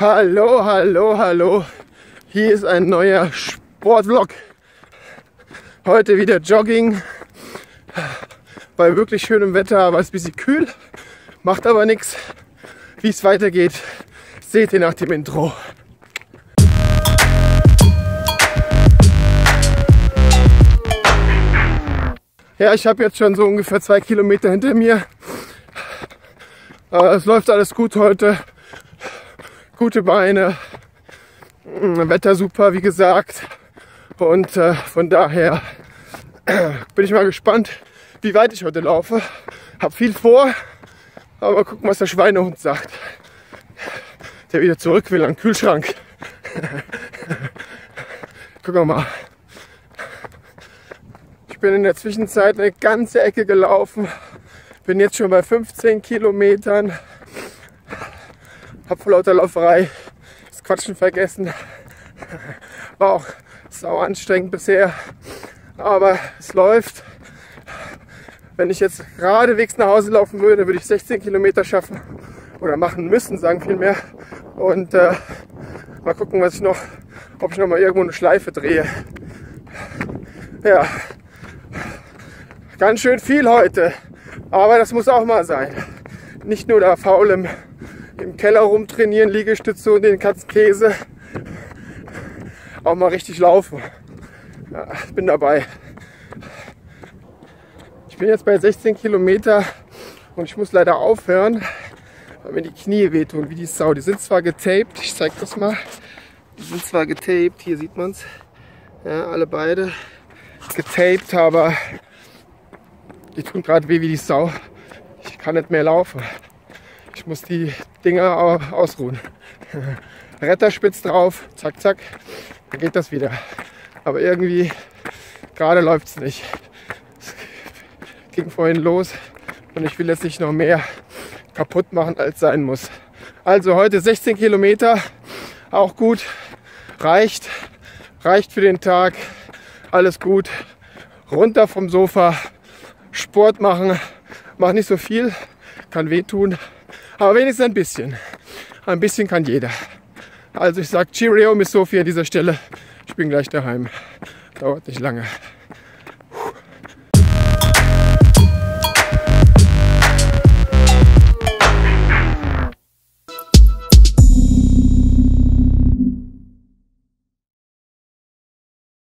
Hallo, hallo, hallo. Hier ist ein neuer Sportvlog. Heute wieder Jogging. Bei wirklich schönem Wetter war es ein bisschen kühl. Macht aber nichts. Wie es weitergeht, seht ihr nach dem Intro. Ja, ich habe jetzt schon so ungefähr 2 Kilometer hinter mir. Es läuft alles gut heute. Gute Beine, Wetter super, wie gesagt, und von daher bin ich mal gespannt, wie weit ich heute laufe. Hab viel vor, aber mal gucken, was der Schweinehund sagt, der wieder zurück will an den Kühlschrank. Gucken wir mal. Ich bin in der Zwischenzeit eine ganze Ecke gelaufen, bin jetzt schon bei 15 Kilometern. Hab vor lauter Lauferei das Quatschen vergessen. War auch sau anstrengend bisher. Aber es läuft. Wenn ich jetzt geradewegs nach Hause laufen würde, würde ich 16 Kilometer schaffen. Oder machen müssen, sagen vielmehr. Und mal gucken, was ich noch, ob ich noch mal irgendwo eine Schleife drehe. Ja, ganz schön viel heute. Aber das muss auch mal sein. Nicht nur da faul im Keller rumtrainieren, Liegestütze und den Katzenkäse. Auch mal richtig laufen. Ja, bin dabei. Ich bin jetzt bei 16 Kilometer und ich muss leider aufhören, weil mir die Knie wehtun wie die Sau. Die sind zwar getaped, ich zeig das mal. Die sind zwar getaped, hier sieht man es. Ja, alle beide getaped, aber die tun gerade weh wie die Sau. Ich kann nicht mehr laufen. Ich muss die Dinger ausruhen. Retterspitz drauf, zack, zack, dann geht das wieder. Aber irgendwie, gerade läuft es nicht. Es ging vorhin los und ich will jetzt nicht noch mehr kaputt machen, als sein muss. Also heute 16 Kilometer, auch gut, reicht für den Tag, alles gut. Runter vom Sofa, Sport machen, mach nicht so viel, kann wehtun. Aber wenigstens ein bisschen. Ein bisschen kann jeder. Also ich sage Cheerio, Miss Sophie an dieser Stelle. Ich bin gleich daheim. Dauert nicht lange.